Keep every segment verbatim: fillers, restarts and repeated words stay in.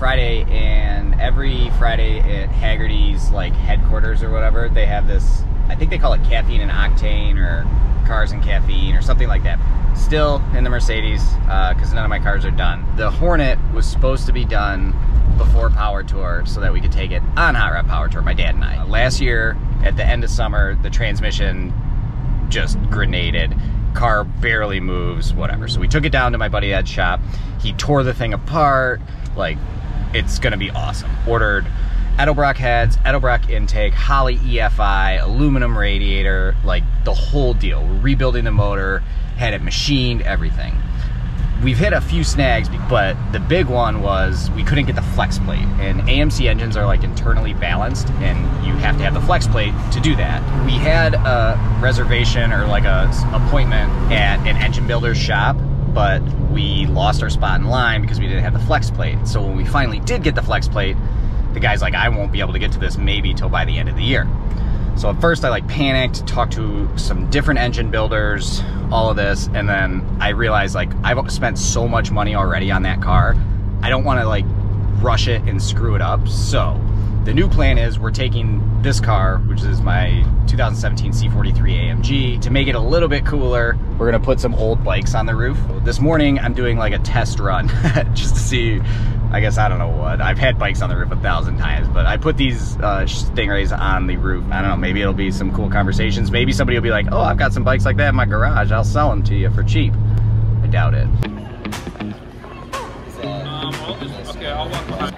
Friday, and every Friday at Hagerty's, like, headquarters or whatever, they have this, I think they call it caffeine and octane, or cars and caffeine, or something like that. Still in the Mercedes, because uh, none of my cars are done. The Hornet was supposed to be done before Power Tour so that we could take it on Hot Rod Power Tour, my dad and I. Uh, last year, at the end of summer, the transmission just grenaded. Car barely moves, whatever. So we took it down to my buddy Ed's shop. He tore the thing apart. Like, it's gonna be awesome. Ordered Edelbrock heads, Edelbrock intake, Holley E F I, aluminum radiator, like the whole deal. We're rebuilding the motor, had it machined, everything. We've hit a few snags, but the big one was we couldn't get the flex plate. And A M C engines are like internally balanced, and you have to have the flex plate to do that. We had a reservation or like a appointment at an engine builder's shop, but we lost our spot in line because we didn't have the flex plate. So when we finally did get the flex plate, the guy's like, I won't be able to get to this maybe till by the end of the year. So at first I like panicked, talked to some different engine builders, all of this, and then I realized like I've spent so much money already on that car. I don't want to like rush it and screw it up. So the new plan is we're taking this car, which is my two thousand seventeen C forty-three A M G, to make it a little bit cooler. We're gonna put some old bikes on the roof. This morning I'm doing like a test run just to see, I guess, I don't know what. I've had bikes on the roof a thousand times, but I put these uh, Stingrays on the roof. I don't know, maybe it'll be some cool conversations. Maybe somebody will be like, oh, I've got some bikes like that in my garage. I'll sell them to you for cheap. I doubt it. Um, I'll just, okay, I'll walk behind.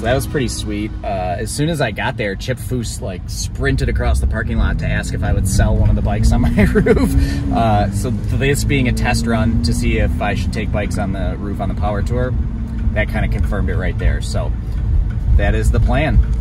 That was pretty sweet. Uh, as soon as I got there, Chip Foose like sprinted across the parking lot to ask if I would sell one of the bikes on my roof. Uh, so this being a test run to see if I should take bikes on the roof on the Power Tour, that kind of confirmed it right there. So that is the plan.